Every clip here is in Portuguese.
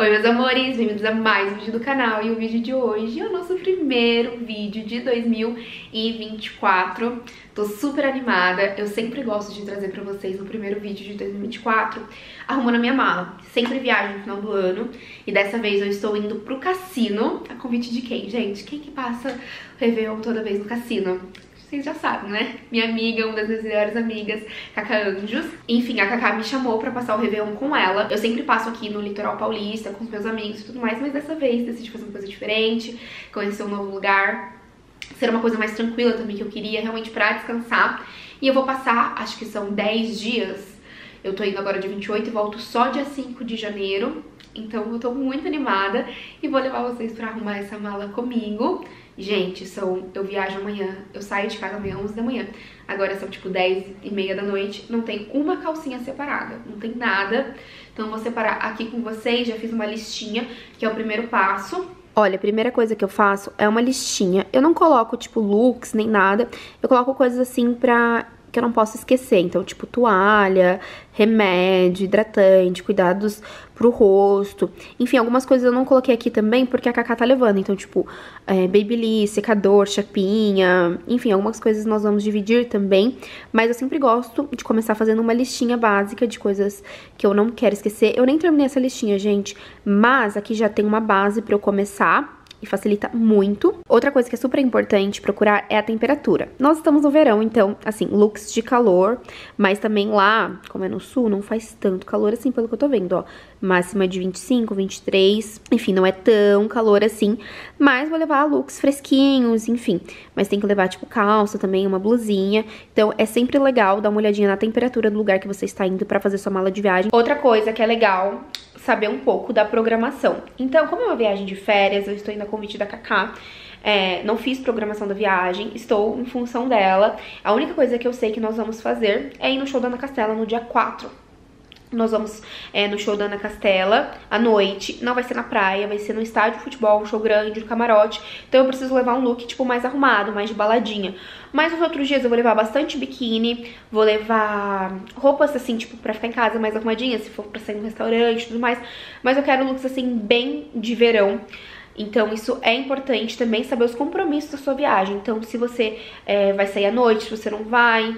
Oi meus amores, bem-vindos a mais um vídeo do canal. E o vídeo de hoje é o nosso primeiro vídeo de 2024. Tô super animada, eu sempre gosto de trazer pra vocês no primeiro vídeo de 2024 arrumando a minha mala. Sempre viajo no final do ano e dessa vez eu estou indo pro cassino. A convite de quem, gente? Quem que passa o Réveillon toda vez no cassino? Vocês já sabem, né? Minha amiga, uma das minhas melhores amigas, Cacá Anjos. Enfim, a Cacá me chamou pra passar o Réveillon com ela. Eu sempre passo aqui no litoral paulista, com os meus amigos e tudo mais, mas dessa vez decidi fazer uma coisa diferente, conhecer um novo lugar, ser uma coisa mais tranquila também que eu queria, realmente pra descansar. E eu vou passar, acho que são 10 dias. Eu tô indo agora dia 28 e volto só dia 5 de janeiro. Então eu tô muito animada e vou levar vocês pra arrumar essa mala comigo. Gente, eu viajo amanhã, eu saio de casa amanhã, 11 da manhã. Agora são tipo 10h30 da noite, não tem uma calcinha separada, não tem nada. Então eu vou separar aqui com vocês, já fiz uma listinha, que é o primeiro passo. Olha, a primeira coisa que eu faço é uma listinha. Eu não coloco tipo looks nem nada, eu coloco coisas assim pra... que eu não posso esquecer, então tipo toalha, remédio, hidratante, cuidados pro rosto, enfim, algumas coisas eu não coloquei aqui também porque a Cacá tá levando, então tipo Babyliss, secador, chapinha, enfim, algumas coisas nós vamos dividir também, mas eu sempre gosto de começar fazendo uma listinha básica de coisas que eu não quero esquecer. Eu nem terminei essa listinha, gente, mas aqui já tem uma base pra eu começar e facilita muito. Outra coisa que é super importante procurar é a temperatura. Nós estamos no verão, então, assim, looks de calor, mas também lá, como é no sul, não faz tanto calor assim, pelo que eu tô vendo, ó. Máxima de 25, 23, enfim, não é tão calor assim, mas vou levar looks fresquinhos, enfim. Mas tem que levar, tipo, calça também, uma blusinha. Então, é sempre legal dar uma olhadinha na temperatura do lugar que você está indo pra fazer sua mala de viagem. Outra coisa que é legal... saber um pouco da programação. Então, como é uma viagem de férias, eu estou indo a convite da Cacá, não fiz programação da viagem, estou em função dela. A única coisa que eu sei que nós vamos fazer é ir no show da Ana Castela no dia 4. Nós vamos no show da Ana Castela à noite, não vai ser na praia, vai ser no estádio de futebol, um show grande, no camarote. Então eu preciso levar um look tipo mais arrumado, mais de baladinha. Mas nos outros dias eu vou levar bastante biquíni, vou levar roupas assim tipo pra ficar em casa mais arrumadinha, se for pra sair no restaurante e tudo mais. Mas eu quero looks assim bem de verão. Então isso é importante também, saber os compromissos da sua viagem. Então se você vai sair à noite, se você não vai...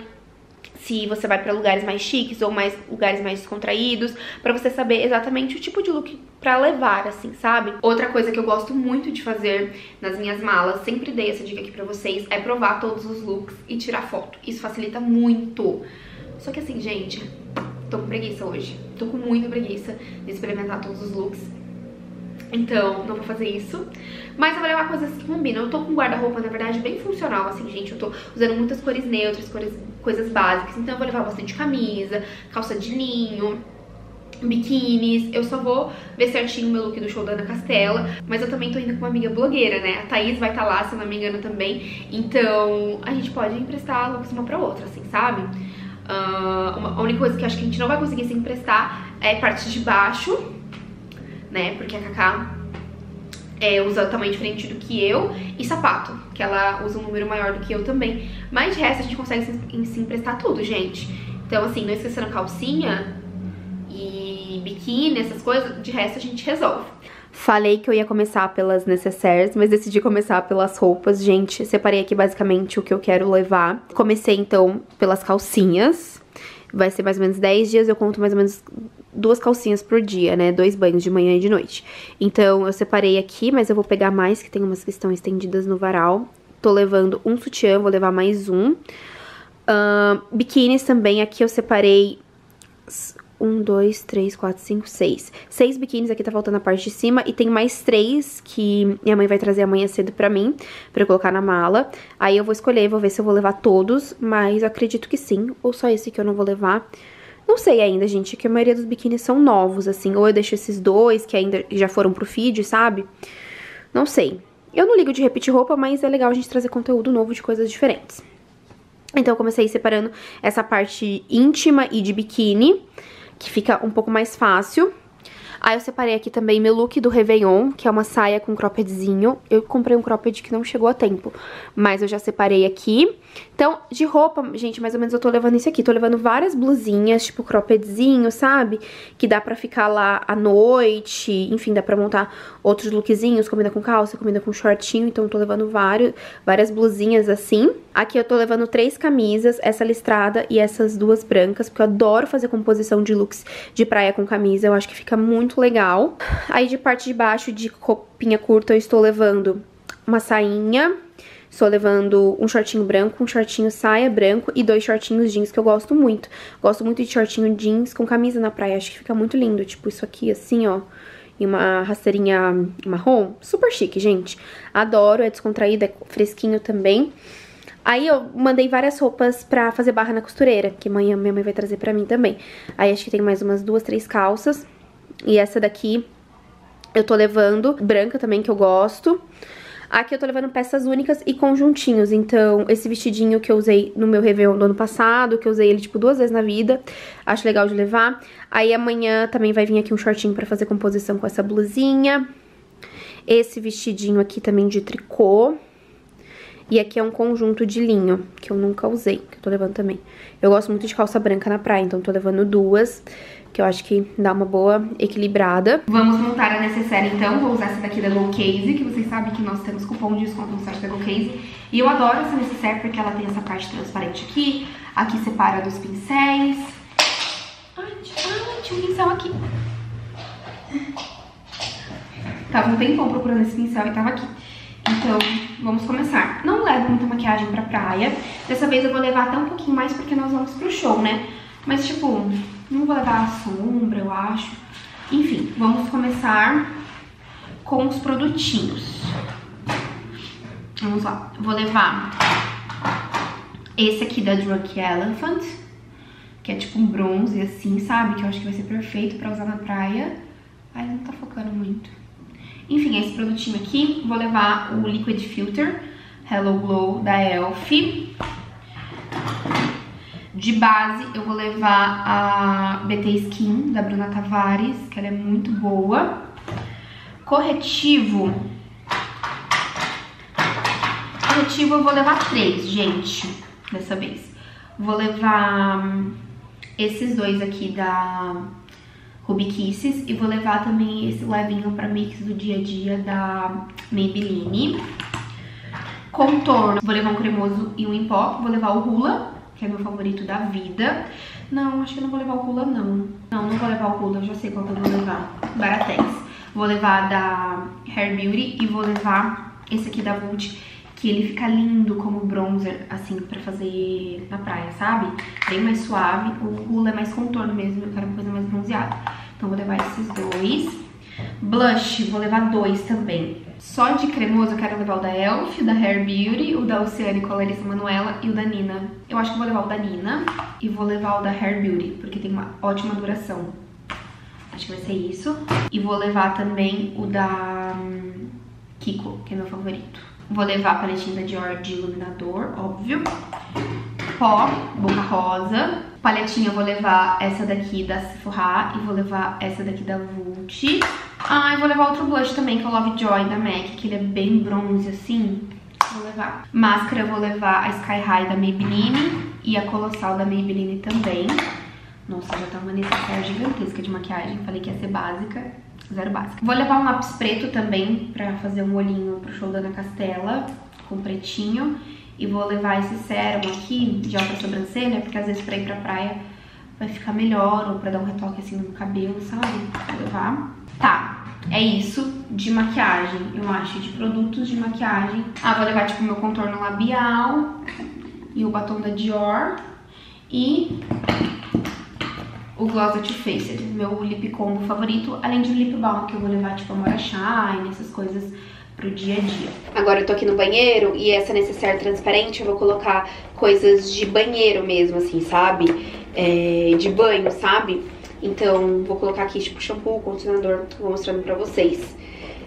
se você vai pra lugares mais chiques ou mais lugares mais descontraídos, pra você saber exatamente o tipo de look pra levar, assim, sabe? Outra coisa que eu gosto muito de fazer nas minhas malas, sempre dei essa dica aqui pra vocês, é provar todos os looks e tirar foto. Isso facilita muito. Só que assim, gente, tô com preguiça hoje. Tô com muita preguiça de experimentar todos os looks. Então, não vou fazer isso. Mas eu vou levar coisas que combinam. Eu tô com um guarda-roupa, na verdade, bem funcional, assim, gente. Eu tô usando muitas cores neutras, coisas básicas. Então eu vou levar bastante camisa, calça de linho, biquínis. Eu só vou ver certinho o meu look do show da Ana Castela. Mas eu também tô indo com uma amiga blogueira, né? A Thaís vai estar lá, se não me engano, também. Então a gente pode emprestar looks uma pra outra, assim, sabe? A única coisa que eu acho que a gente não vai conseguir se emprestar é parte de baixo, né, porque a Cacá usa tamanho diferente do que eu, e sapato, que ela usa um número maior do que eu também. Mas de resto a gente consegue se emprestar tudo, gente. Então assim, não esquecendo calcinha e biquíni, essas coisas, de resto a gente resolve. Falei que eu ia começar pelas necessaires, mas decidi começar pelas roupas, gente. Separei aqui basicamente o que eu quero levar. Comecei então pelas calcinhas. Vai ser mais ou menos 10 dias, eu conto mais ou menos 2 calcinhas por dia, né? 2 banhos de manhã e de noite. Então, eu separei aqui, mas eu vou pegar mais, que tem umas que estão estendidas no varal. Tô levando um sutiã, vou levar mais um. Biquínis também, aqui eu separei... 1, 2, 3, 4, 5, 6. 6 biquínis, aqui tá faltando a parte de cima. E tem mais 3 que minha mãe vai trazer amanhã cedo pra mim, pra eu colocar na mala. Aí eu vou escolher, vou ver se eu vou levar todos, mas eu acredito que sim. Ou só esse que eu não vou levar. Não sei ainda, gente, que a maioria dos biquínis são novos, assim. Ou eu deixo esses 2 que ainda já foram pro feed, sabe? Não sei. Eu não ligo de repetir roupa, mas é legal a gente trazer conteúdo novo de coisas diferentes. Então eu comecei separando essa parte íntima e de biquíni, que fica um pouco mais fácil. Aí eu separei aqui também meu look do Réveillon, que é uma saia com croppedzinho. Eu comprei um cropped que não chegou a tempo, mas eu já separei aqui. Então, de roupa, gente, mais ou menos eu tô levando isso aqui. Tô levando várias blusinhas, tipo croppedzinho, sabe? Que dá pra ficar lá à noite, enfim, dá pra montar outros lookzinhos, combina com calça, combina com shortinho. Então eu tô levando várias blusinhas assim. Aqui eu tô levando 3 camisas, essa listrada e essas 2 brancas, porque eu adoro fazer composição de looks de praia com camisa, eu acho que fica muito legal. Aí de parte de baixo, de roupinha curta, eu estou levando uma sainha, estou levando um shortinho branco, um shortinho saia branco e 2 shortinhos jeans que eu gosto muito. Gosto muito de shortinho jeans com camisa na praia, acho que fica muito lindo, tipo isso aqui assim, ó. E uma rasteirinha marrom, super chique, gente. Adoro, é descontraído, é fresquinho também. Aí eu mandei várias roupas pra fazer barra na costureira, que amanhã minha mãe vai trazer pra mim também. Aí acho que tem mais umas 2, 3 calças. E essa daqui eu tô levando, branca também, que eu gosto. Aqui eu tô levando peças únicas e conjuntinhos. Então, esse vestidinho que eu usei no meu Réveillon do ano passado, que eu usei ele, tipo, 2 vezes na vida, acho legal de levar. Aí amanhã também vai vir aqui um shortinho pra fazer composição com essa blusinha. Esse vestidinho aqui também de tricô. E aqui é um conjunto de linho, que eu nunca usei, que eu tô levando também. Eu gosto muito de calça branca na praia, então tô levando 2, que eu acho que dá uma boa equilibrada. Vamos montar a necessaire então, vou usar essa daqui da Go Case, que vocês sabem que nós temos cupom de desconto no site da Go Case. E eu adoro essa necessaire porque ela tem essa parte transparente aqui, aqui separa dos pincéis. Ai, tinha um pincel aqui. Tava um tempão procurando esse pincel e tava aqui. Então, vamos começar. Não levo muita maquiagem pra praia. Dessa vez eu vou levar até um pouquinho mais porque nós vamos pro show, né? Mas, tipo, não vou levar a sombra, eu acho. Enfim, vamos começar com os produtinhos. Vamos lá. Vou levar esse aqui da Drunk Elephant, que é tipo um bronze, assim, sabe? Que eu acho que vai ser perfeito pra usar na praia. Ai, não tá focando muito. Enfim, é esse produtinho aqui. Vou levar o Liquid Filter Hello Glow da ELF. De base, eu vou levar a BT Skin da Bruna Tavares, que ela é muito boa. Corretivo. Corretivo eu vou levar 3, gente, dessa vez. Vou levar esses 2 aqui da Ruby Kisses e vou levar também esse levinho pra mix do dia a dia da Maybelline. Contorno, vou levar um cremoso e um em pó. Vou levar o Rula, que é meu favorito da vida. Não, acho que eu não vou levar o Rula, não. Não vou levar o Rula, já sei qual que eu vou levar. Baratex. Vou levar da Hair Beauty e vou levar esse aqui da Vult, que ele fica lindo como bronzer, assim, pra fazer na praia, sabe? Bem mais suave, o Rula é mais contorno mesmo, eu quero uma coisa mais bronzeada. Então vou levar esses 2. Blush, vou levar 2 também. Só de cremoso eu quero levar o da ELF, da Hair Beauty, o da Oceane com a Larissa Manoela e o da Nina. Eu acho que vou levar o da Nina e vou levar o da Hair Beauty, porque tem uma ótima duração. Acho que vai ser isso. E vou levar também o da Kiko, que é meu favorito. Vou levar a paletinha da Dior de iluminador, óbvio. Pó, Boca Rosa. Paletinha eu vou levar essa daqui da Sephora e vou levar essa daqui da Vult. Ah, eu vou levar outro blush também, que é o Love Joy da MAC, que ele é bem bronze assim. Vou levar. Máscara eu vou levar a Sky High da Maybelline e a Colossal da Maybelline também. Nossa, já tá uma necessaire gigantesca de maquiagem. Falei que ia ser básica. Zero básica. Vou levar um lápis preto também pra fazer um olhinho pro show da Ana Castela, com pretinho. E vou levar esse sérum aqui, já pra sobrancelha, porque às vezes pra ir pra praia vai ficar melhor, ou pra dar um retoque assim no cabelo, sabe? Vou levar. Tá, é isso de maquiagem, eu acho, de produtos de maquiagem. Ah, vou levar tipo meu contorno labial e o batom da Dior e o gloss da Too Faced, meu lip combo favorito, além de um lip balm que eu vou levar tipo a Mora Shine, essas coisas pro dia a dia. Agora eu tô aqui no banheiro e essa necessaire transparente eu vou colocar coisas de banheiro mesmo, assim, sabe? De banho, sabe? Então vou colocar aqui tipo shampoo, condicionador, vou mostrando pra vocês.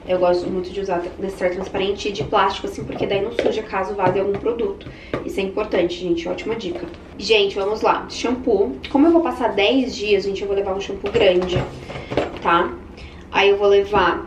Eu gosto muito de usar necessaire transparente e de plástico, assim, porque daí não suja caso vaze algum produto. Isso é importante, gente. Ótima dica. Gente, vamos lá. Shampoo. Como eu vou passar 10 dias, gente, eu vou levar um shampoo grande, tá? Aí eu vou levar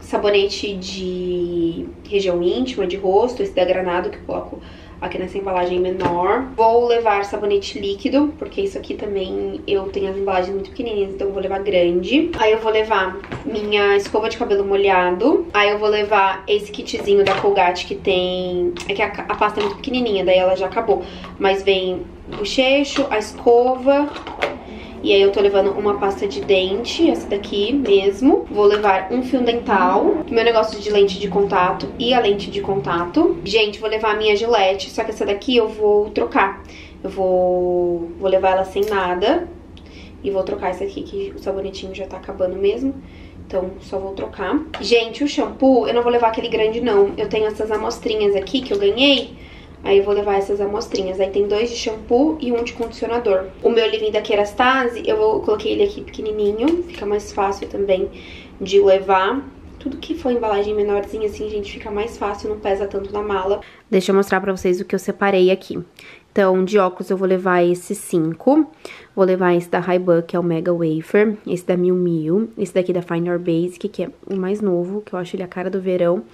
sabonete de região íntima, de rosto, esse da Granado, que eu coloco aqui nessa embalagem menor. Vou levar sabonete líquido, porque isso aqui também eu tenho as embalagens muito pequenininhas, então eu vou levar grande. Aí eu vou levar minha escova de cabelo molhado. Aí eu vou levar esse kitzinho da Colgate que tem... É que a pasta é muito pequenininha, daí ela já acabou. Mas vem o bochecho, a escova... E aí eu tô levando uma pasta de dente, essa daqui mesmo. Vou levar um fio dental, meu negócio de lente de contato e a lente de contato. Gente, vou levar a minha gilete, só que essa daqui eu vou trocar. Eu vou levar ela sem nada e vou trocar essa aqui, que o sabonetinho já tá acabando mesmo. Então só vou trocar. Gente, o shampoo, eu não vou levar aquele grande não. Eu tenho essas amostrinhas aqui que eu ganhei. Aí eu vou levar essas amostrinhas. Aí tem 2 de shampoo e 1 de condicionador. O meu livrinho da Kerastase, eu coloquei ele aqui pequenininho. Fica mais fácil também de levar. Tudo que for embalagem menorzinha assim, gente, fica mais fácil. Não pesa tanto na mala. Deixa eu mostrar pra vocês o que eu separei aqui. Então, de óculos eu vou levar esses 5. Vou levar esse da Ray-Ban, que é o Mega Wafer. Esse da Miu Miu. Esse daqui da Fine Or Basic, que é o mais novo, que eu acho ele a cara do verão.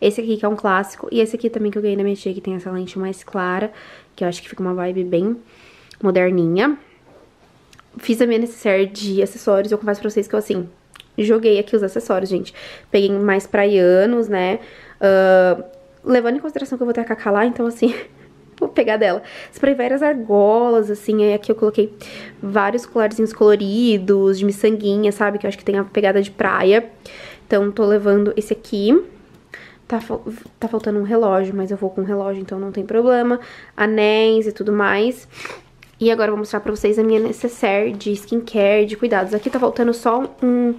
Esse aqui que é um clássico. E esse aqui também que eu ganhei na minha tia, que tem essa lente mais clara. Que eu acho que fica uma vibe bem moderninha. Fiz a minha necessaire de acessórios. Eu confesso pra vocês que eu, assim, joguei aqui os acessórios, gente. Peguei mais praianos, né? Levando em consideração que eu vou ter a Cacá lá, então, assim... Vou pegar dela. Separei várias argolas, assim. Aí aqui eu coloquei vários colarzinhos coloridos, de miçanguinha, sabe? Que eu acho que tem a pegada de praia. Então, tô levando esse aqui. Tá faltando um relógio, mas eu vou com um relógio, então não tem problema. Anéis e tudo mais. E agora eu vou mostrar pra vocês a minha necessaire de skincare, de cuidados. Aqui tá faltando só um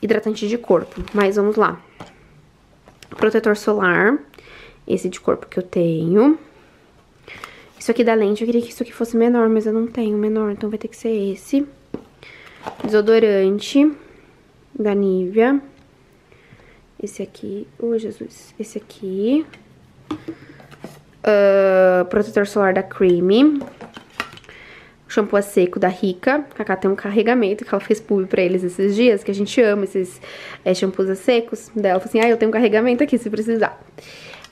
hidratante de corpo, mas vamos lá. Protetor solar. Esse de corpo que eu tenho. Isso aqui da lente, eu queria que isso aqui fosse menor, mas eu não tenho menor, então vai ter que ser esse. Desodorante da Nivea. Esse aqui, oh Jesus, esse aqui. Protetor solar da Creamy. Shampoo a seco da Rica. A Cacá tem um carregamento que ela fez pub pra eles esses dias, que a gente ama esses shampoos a secos. Daí ela falou assim, ah, eu tenho um carregamento aqui se precisar.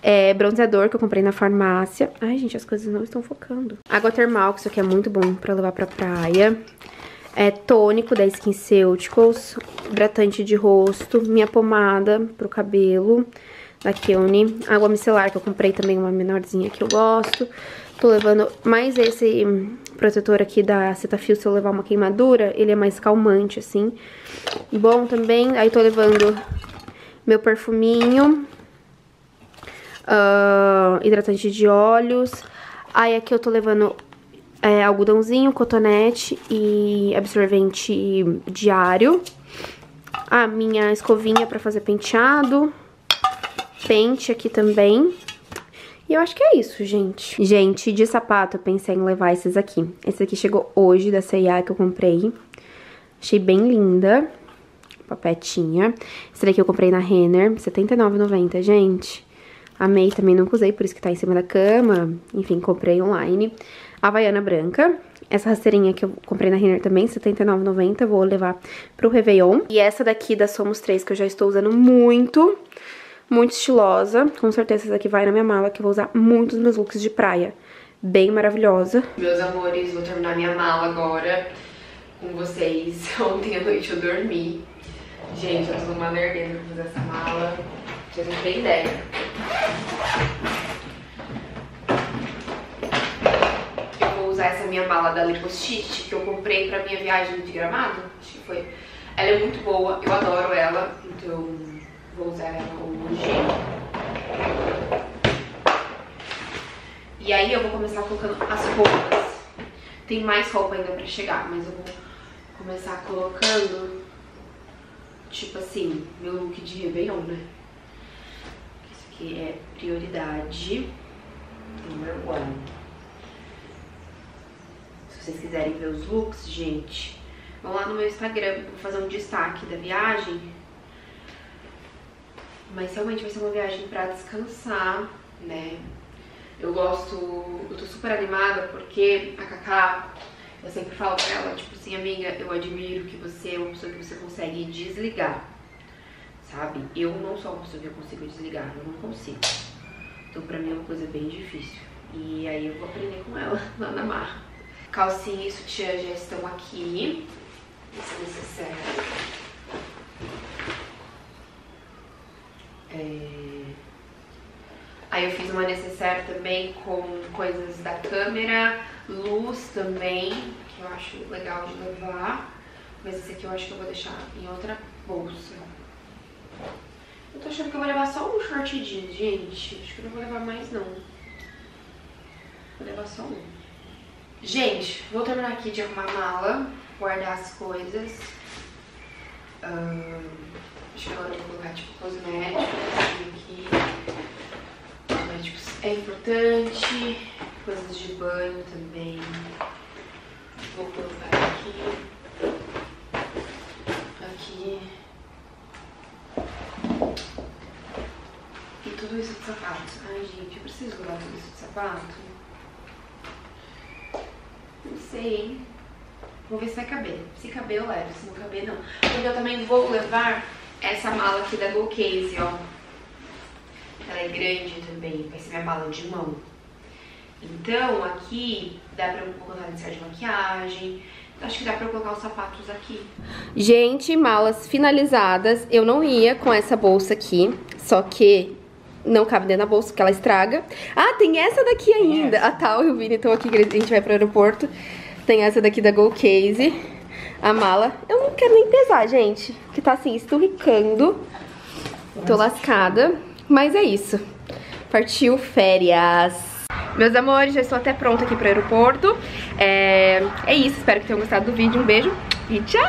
É, bronzeador que eu comprei na farmácia. Ai, gente, as coisas não estão focando. Água termal, que isso aqui é muito bom pra levar pra praia. É, tônico da SkinCeuticals. Hidratante de rosto. Minha pomada pro cabelo da Keune. Água micelar, que eu comprei também uma menorzinha que eu gosto. Tô levando mais esse protetor aqui da Cetaphil. Se eu levar uma queimadura, ele é mais calmante, assim. Bom também. Aí tô levando meu perfuminho. Hidratante de olhos. Aí aqui eu tô levando algodãozinho, cotonete e absorvente diário. A minha escovinha pra fazer penteado. Pente aqui também. E eu acho que é isso, gente. Gente, de sapato eu pensei em levar esses aqui. Esse aqui chegou hoje da C&A que eu comprei. Achei bem linda. Papetinha. Esse daqui eu comprei na Renner, R$ 79,90, gente. Amei, também nunca usei, por isso que tá em cima da cama. Enfim, comprei online. Havaiana branca. Essa rasteirinha que eu comprei na Renner também, R$ 79,90. Vou levar pro Réveillon. E essa daqui da Somos 3, que eu já estou usando muito. Muito estilosa. Com certeza essa daqui vai na minha mala, que eu vou usar muito nos meus looks de praia. Bem maravilhosa. Meus amores, vou terminar minha mala agora com vocês. Ontem à noite eu dormi. Gente, eu tô numa nerdeira pra fazer essa mala. Vocês não têm ideia. Eu vou usar essa minha mala da Lipostite, que eu comprei pra minha viagem de Gramado. Acho que foi. Ela é muito boa, eu adoro ela. Então vou usar ela hoje. E aí eu vou começar colocando as roupas. Tem mais roupa ainda pra chegar, mas eu vou começar colocando, tipo assim, meu look de Réveillon, né? Que é prioridade número 1. Se vocês quiserem ver os looks, gente, vão lá no meu Instagram, vou fazer um destaque da viagem. Mas realmente vai ser uma viagem pra descansar, né? Eu gosto, eu tô super animada porque a Cacá, eu sempre falo pra ela, tipo assim, amiga, eu admiro que você é uma pessoa que você consegue desligar. sabe? Eu não só uma pessoa que eu consigo desligar, eu não consigo. Então pra mim é uma coisa bem difícil. E aí eu vou aprender com ela lá na marra. Calcinha e sutiã já estão aqui. Isso é necessário. Aí eu fiz uma necessaire também com coisas da câmera, luz também, que eu acho legal de levar. Mas esse aqui eu acho que eu vou deixar em outra bolsa. Eu tô achando que eu vou levar só um short jeans, gente. Acho que eu não vou levar mais, não. Vou levar só um. Gente, vou terminar aqui de arrumar a mala, guardar as coisas. Acho que agora eu vou colocar, tipo, cosméticos aqui. Cosméticos é importante. Coisas de banho também. Vou colocar aqui. E tudo isso de sapato. Ai, gente, eu preciso levar tudo isso de sapato? Não sei, hein? Vou ver se vai caber. Se caber, eu levo. Se não caber, não. Porque eu também vou levar essa mala aqui da Go Case, ó. Ela é grande também. Vai ser minha mala de mão. Então, aqui dá pra eu colocar um necessaire de maquiagem. Acho que dá pra eu colocar os sapatos aqui. Gente, malas finalizadas. Eu não ia com essa bolsa aqui, só que não cabe dentro da bolsa, porque ela estraga. Ah, tem essa daqui ainda. Essa. A Tal e o Vini estão aqui, a gente vai pro aeroporto. Tem essa daqui da Go Case. A mala. Eu não quero nem pesar, gente, que tá assim, esturricando. Tô lascada. Mas é isso. Partiu férias. Meus amores, já estou até pronta aqui para o aeroporto. É isso, espero que tenham gostado do vídeo. Um beijo e tchau!